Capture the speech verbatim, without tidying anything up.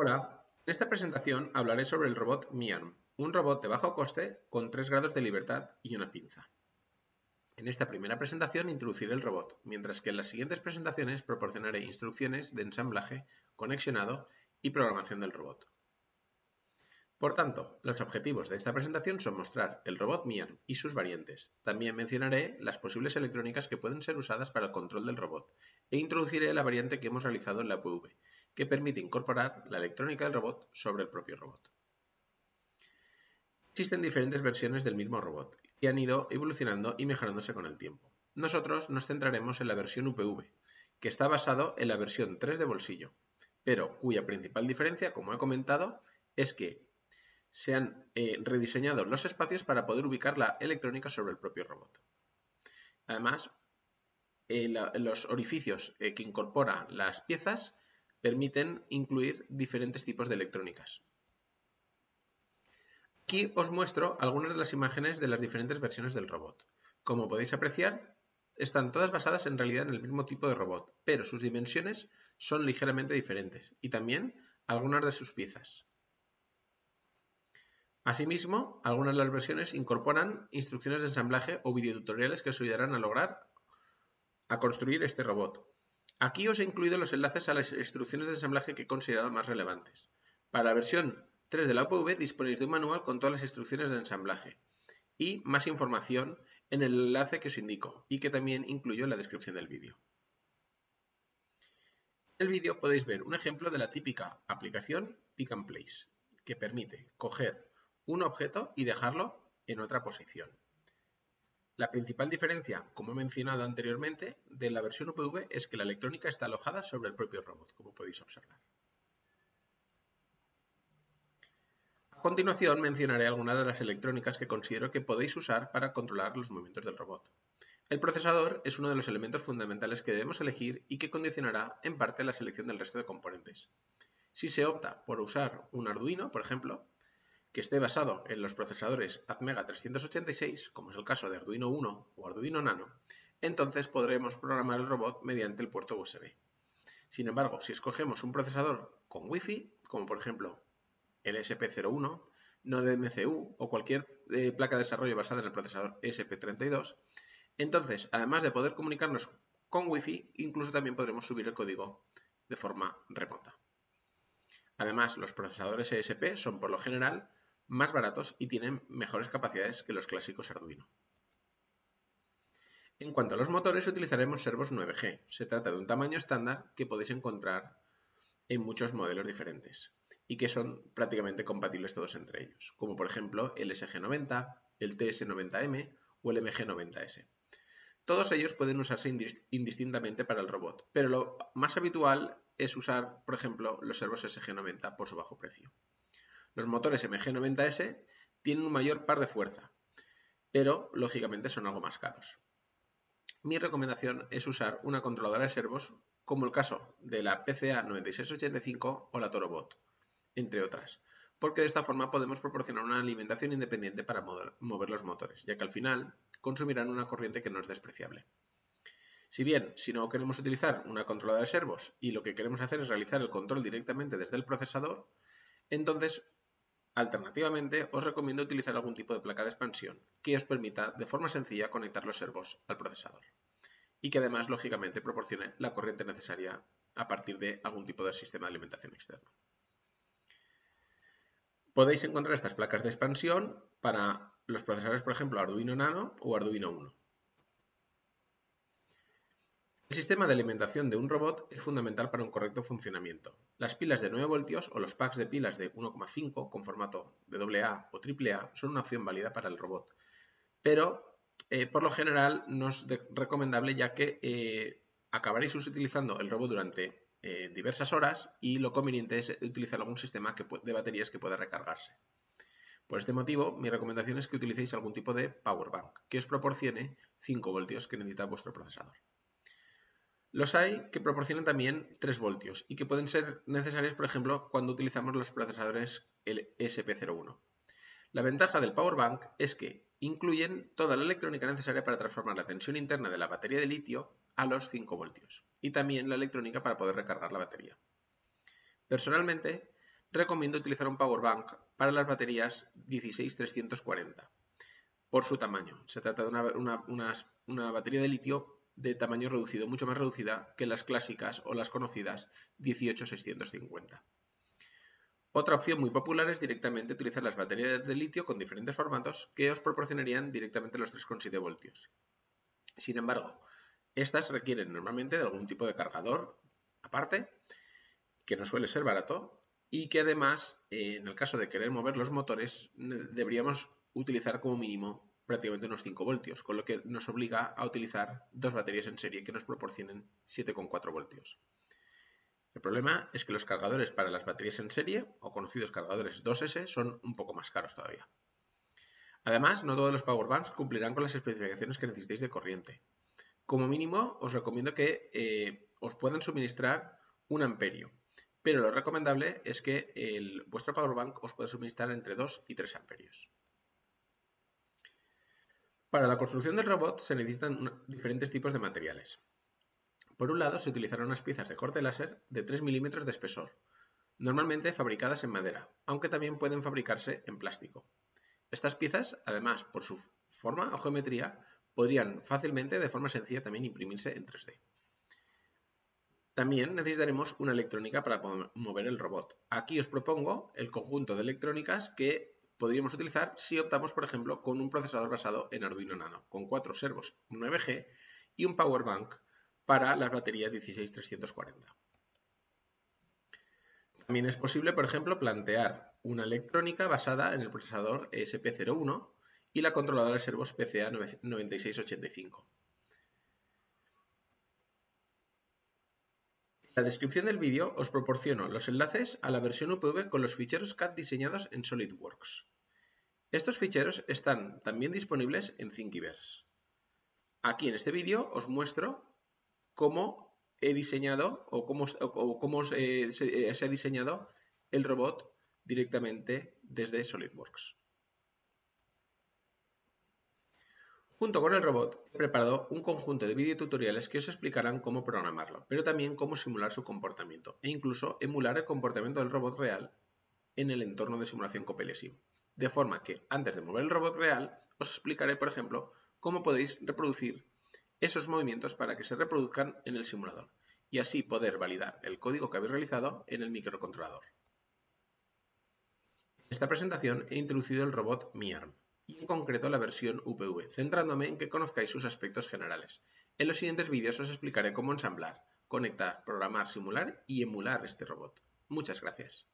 Hola, en esta presentación hablaré sobre el robot meArm, un robot de bajo coste con tres grados de libertad y una pinza. En esta primera presentación introduciré el robot, mientras que en las siguientes presentaciones proporcionaré instrucciones de ensamblaje, conexionado y programación del robot. Por tanto, los objetivos de esta presentación son mostrar el robot meArm y sus variantes. También mencionaré las posibles electrónicas que pueden ser usadas para el control del robot e introduciré la variante que hemos realizado en la U P V, que permite incorporar la electrónica del robot sobre el propio robot. Existen diferentes versiones del mismo robot, que han ido evolucionando y mejorándose con el tiempo. Nosotros nos centraremos en la versión U P V, que está basado en la versión tres de bolsillo, pero cuya principal diferencia, como he comentado, es que se han eh, rediseñado los espacios para poder ubicar la electrónica sobre el propio robot. Además, eh, la, los orificios eh, que incorporan las piezas permiten incluir diferentes tipos de electrónicas. Aquí os muestro algunas de las imágenes de las diferentes versiones del robot. Como podéis apreciar, están todas basadas en realidad en el mismo tipo de robot, pero sus dimensiones son ligeramente diferentes y también algunas de sus piezas. Asimismo, algunas de las versiones incorporan instrucciones de ensamblaje o videotutoriales que os ayudarán a lograr a construir este robot. Aquí os he incluido los enlaces a las instrucciones de ensamblaje que he considerado más relevantes. Para la versión tres de la U P V disponéis de un manual con todas las instrucciones de ensamblaje y más información en el enlace que os indico y que también incluyo en la descripción del vídeo. En el vídeo podéis ver un ejemplo de la típica aplicación Pick and Place, que permite coger un objeto y dejarlo en otra posición. La principal diferencia, como he mencionado anteriormente, de la versión U P V es que la electrónica está alojada sobre el propio robot, como podéis observar. A continuación mencionaré algunas de las electrónicas que considero que podéis usar para controlar los movimientos del robot. El procesador es uno de los elementos fundamentales que debemos elegir y que condicionará en parte la selección del resto de componentes. Si se opta por usar un Arduino, por ejemplo, que esté basado en los procesadores ATmega trescientos ochenta y seis, como es el caso de Arduino uno o Arduino Nano, entonces podremos programar el robot mediante el puerto U S B. Sin embargo, si escogemos un procesador con Wi-Fi, como por ejemplo el E S P cero uno, NodeMCU o cualquier eh, placa de desarrollo basada en el procesador E S P treinta y dos, entonces, además de poder comunicarnos con Wi-Fi, incluso también podremos subir el código de forma remota. Además, los procesadores E S P son por lo general más baratos y tienen mejores capacidades que los clásicos Arduino. En cuanto a los motores, utilizaremos Servos nueve G. Se trata de un tamaño estándar que podéis encontrar en muchos modelos diferentes y que son prácticamente compatibles todos entre ellos, como por ejemplo el S G noventa, el T S noventa M o el M G noventa S. Todos ellos pueden usarse indistintamente para el robot, pero lo más habitual es usar, por ejemplo, los servos S G noventa por su bajo precio. Los motores M G noventa S tienen un mayor par de fuerza, pero lógicamente son algo más caros. Mi recomendación es usar una controladora de servos, como el caso de la P C A noventa y seis ochenta y cinco o la Torobot, entre otras, porque de esta forma podemos proporcionar una alimentación independiente para mover los motores, ya que al final consumirán una corriente que no es despreciable. Si bien, si no queremos utilizar una controladora de servos y lo que queremos hacer es realizar el control directamente desde el procesador, entonces alternativamente, os recomiendo utilizar algún tipo de placa de expansión que os permita de forma sencilla conectar los servos al procesador y que además, lógicamente, proporcione la corriente necesaria a partir de algún tipo de sistema de alimentación externo. Podéis encontrar estas placas de expansión para los procesadores, por ejemplo, Arduino Nano o Arduino uno. El sistema de alimentación de un robot es fundamental para un correcto funcionamiento. Las pilas de nueve voltios o los packs de pilas de uno coma cinco con formato de doble A o triple A son una opción válida para el robot, pero eh, por lo general no es recomendable ya que eh, acabaréis utilizando el robot durante eh, diversas horas y lo conveniente es utilizar algún sistema que de baterías que pueda recargarse. Por este motivo, mi recomendación es que utilicéis algún tipo de power bank que os proporcione cinco voltios que necesita vuestro procesador. Los hay que proporcionan también tres voltios y que pueden ser necesarios, por ejemplo, cuando utilizamos los procesadores E S P cero uno. La ventaja del power bank es que incluyen toda la electrónica necesaria para transformar la tensión interna de la batería de litio a los cinco voltios y también la electrónica para poder recargar la batería. Personalmente, recomiendo utilizar un power bank para las baterías dieciséis trescientos cuarenta por su tamaño. Se trata de una, una, una, una batería de litio de tamaño reducido, mucho más reducida que las clásicas o las conocidas dieciocho seiscientos cincuenta. Otra opción muy popular es directamente utilizar las baterías de litio con diferentes formatos que os proporcionarían directamente los tres coma siete voltios. Sin embargo, estas requieren normalmente de algún tipo de cargador aparte, que no suele ser barato, y que además, en el caso de querer mover los motores, deberíamos utilizar como mínimo prácticamente unos cinco voltios, con lo que nos obliga a utilizar dos baterías en serie que nos proporcionen siete coma cuatro voltios. El problema es que los cargadores para las baterías en serie, o conocidos cargadores dos ese, son un poco más caros todavía. Además, no todos los powerbanks cumplirán con las especificaciones que necesitéis de corriente. Como mínimo, os recomiendo que eh, os puedan suministrar un amperio, pero lo recomendable es que el, vuestro powerbank os pueda suministrar entre dos y tres amperios. Para la construcción del robot se necesitan diferentes tipos de materiales. Por un lado, se utilizaron unas piezas de corte láser de tres milímetros de espesor, normalmente fabricadas en madera, aunque también pueden fabricarse en plástico. Estas piezas, además, por su forma o geometría, podrían fácilmente, de forma sencilla, también imprimirse en tres D. También necesitaremos una electrónica para mover el robot. Aquí os propongo el conjunto de electrónicas que podríamos utilizar si optamos, por ejemplo, con un procesador basado en Arduino Nano, con cuatro servos nueve G y un power bank para las baterías dieciséis trescientos cuarenta. También es posible, por ejemplo, plantear una electrónica basada en el procesador E S P cero uno y la controladora de servos P C A noventa y seis ochenta y cinco. En la descripción del vídeo os proporciono los enlaces a la versión U P V con los ficheros C A D diseñados en SolidWorks. Estos ficheros están también disponibles en Thingiverse. Aquí en este vídeo os muestro cómo he diseñado o cómo, o cómo eh, se, eh, se ha diseñado el robot directamente desde SolidWorks. Junto con el robot he preparado un conjunto de videotutoriales que os explicarán cómo programarlo, pero también cómo simular su comportamiento e incluso emular el comportamiento del robot real en el entorno de simulación CoppeliaSim. De forma que, antes de mover el robot real, os explicaré, por ejemplo, cómo podéis reproducir esos movimientos para que se reproduzcan en el simulador y así poder validar el código que habéis realizado en el microcontrolador. En esta presentación he introducido el robot meArm y en concreto la versión U P V, centrándome en que conozcáis sus aspectos generales. En los siguientes vídeos os explicaré cómo ensamblar, conectar, programar, simular y emular este robot. Muchas gracias.